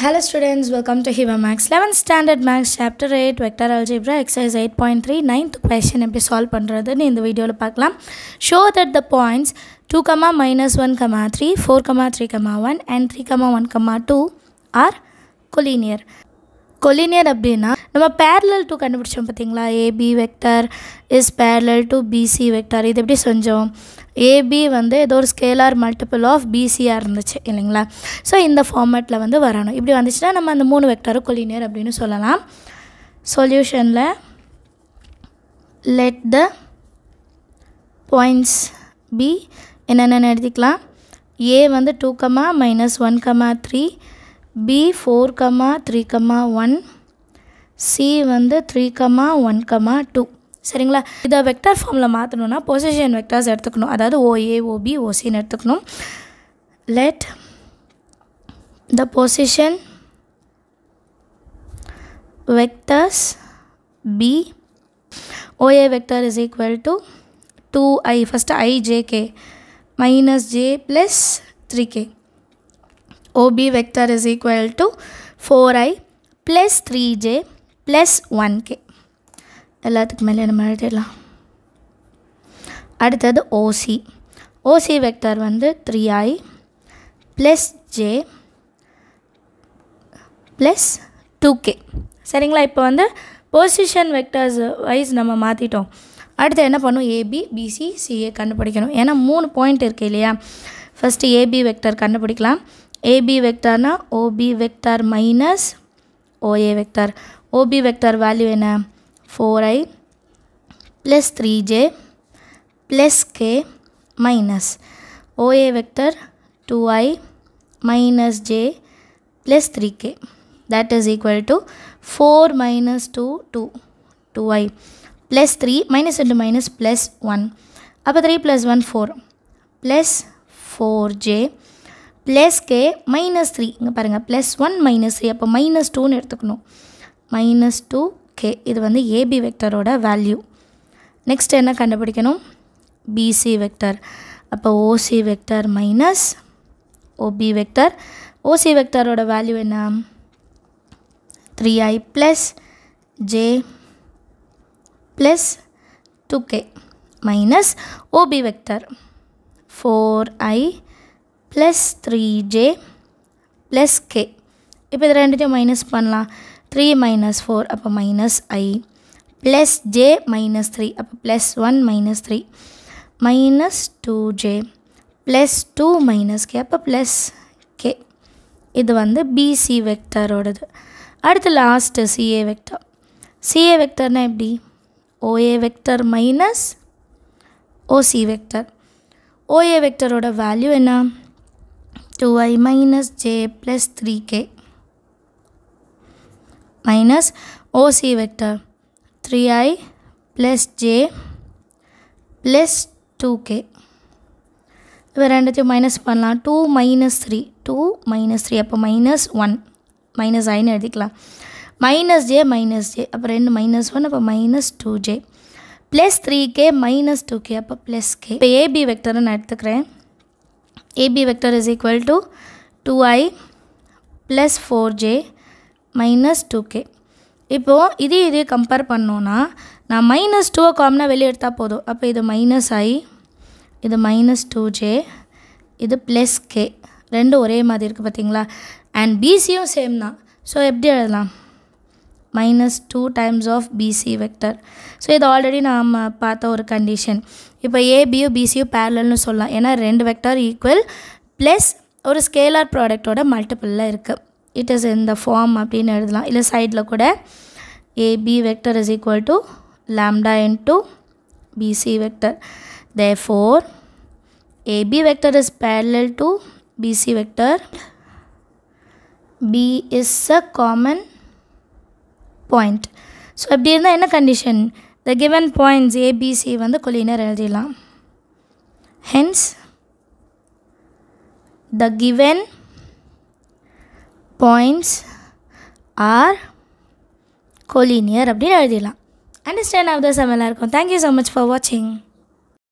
Hello students, welcome to Hiba Max 11 Standard Max Chapter 8 Vector Algebra Exercise 8.3 9th question எப்படி solve பண்றதுன்னு இந்த வீடியோல பார்க்கலாம். Show that the points 2, -1, 3, 4, 3, 1 and 3, 1, 2 are collinear. Collinear அப்படின்னா நம்ம parallel to கண்டுபிடிச்சோம் பாத்தீங்களா? AB vector is parallel to BC vector. இது எப்படி செஞ்சோம்? AB வந்து ஏதோ ஒரு scalar multiple of BC இருந்துச்சு இல்லைங்களா? சோ இந்த ஃபார்மட்ல வந்து வரணும். இப்படி வந்துச்சுனா நம்ம அந்த மூணு வெக்டரும் collinear அப்படினு சொல்லலாம். Solutionல let the points be என்னென்ன எழுதிக்கலாம்? A வந்து 2, -1, 3, B 4, 3, 1, C வந்து 3, 1, 2. சரிங்களா? இதை வெக்டர் ஃபார்மில் மாற்றணும்னா பொசிஷன் வெக்டர்ஸ் எடுத்துக்கணும். அதாவது OA, OB, OCன்னு எடுத்துக்கணும். Let the position vectors be OA vector is equal to 2i, first ijk minus j plus 3k. OB vector is equal to 4i plus 3j plus 1k. எல்லாத்துக்கு மேலே நம்ம எழுதிடலாம். அடுத்தது OC vector வந்து 3i plus j plus 2k. சரிங்களா? இப்போ வந்து position vectors wise நம்ம மாற்றிட்டோம். அடுத்து என்ன பண்ணும்? ஏபி, பிசி, சிஏ கண்டுபிடிக்கணும். ஏன்னா மூணு பாயிண்ட் இருக்குது இல்லையா? ஃபஸ்ட்டு ஏபி வெக்டர் கண்டுபிடிக்கலாம். AB vector na OB vector minus OA vector. OB vector value enna 4i plus 3j plus k minus OA vector 2i minus j plus 3k, that is equal to 4 minus 2 2i plus 3 minus into minus plus 1. Appa 3 plus 1 4 plus 4j plus k minus 3. இங்கே பாருங்கள், plus 1 minus 3. அப்போ minus 2ன்னு எடுத்துக்கணும். minus 2k, இது வந்து AB வெக்டரோட value. Next என்ன கண்டுபிடிக்கணும்? BC vector. அப்போ OC vector minus OB vector. OC வெக்டரோட வேல்யூ என்ன? 3i plus j plus 2k minus OB vector 4i plus 3j plus k. இப்போ இது ரெண்டுத்தையும் மைனஸ் பண்ணலாம். 3 minus 4 அப்போ minus i plus j minus 3 அப்போ plus 1 minus 3 minus 2j plus 2 minus k அப்போ plus k. இது வந்து BC வெக்டரோடது. அடுத்து லாஸ்ட் CA வெக்டர். CA வெக்டர்னா எப்படி? OA vector minus OC vector. OA வெக்டரோட வேல்யூ என்ன? 2i minus j plus 3k minus OC vector 3i plus j plus 2k. இவை ரெண்டுத்தையும் மைனஸ் பண்ணலாம். 2 minus 3 அப்போ minus 1 minus iன்னு எழுதிக்கலாம். minus j அப்போ 2 minus 1 அப்போ minus 2j plus 3k minus 2k அப்போ plus k. இப்போ AB வெக்டரை நான் எடுத்துக்கிறேன். AB vector is equal to 2i plus 4j minus 2k. இப்போ இது கம்பேர் பண்ணோன்னா நான் minus 2 காமனாக வெளியே எடுத்தால் போதும். அப்போ இது minus i, இது minus 2j, இது plus k. ரெண்டும் ஒரே மாதிரி இருக்குது பார்த்தீங்களா? and BCயும் சேம் தான். ஸோ எப்படி எழுதலாம்? minus 2 times of BC vector. So இது ஆல்ரெடி நாம் பார்த்த ஒரு கண்டிஷன். இப்போ ஏபியும் பிசியும் பேரலல்னு சொல்லலாம். ஏன்னா ரெண்டு வெக்டர் ஈக்குவல் ப்ளஸ் ஒரு ஸ்கேலார் ப்ராடக்டோட மல்டிப்புளில் இருக்குது. It is in the form அப்படின்னு எழுதலாம். இல்லை சைடில் கூட AB vector is equal to lambda into BC vector. Therefore AB vector is parallel to BC vector. B is a common point. So அப்படி இருந்தால் என்ன condition? the given points A, B, C வந்து collinear எழுதிடலாம். hence the given points are collinear அப்படின்னு எழுதிடலாம். understand ஆகுது sir எல்லாருக்கும். thank you so much for watching.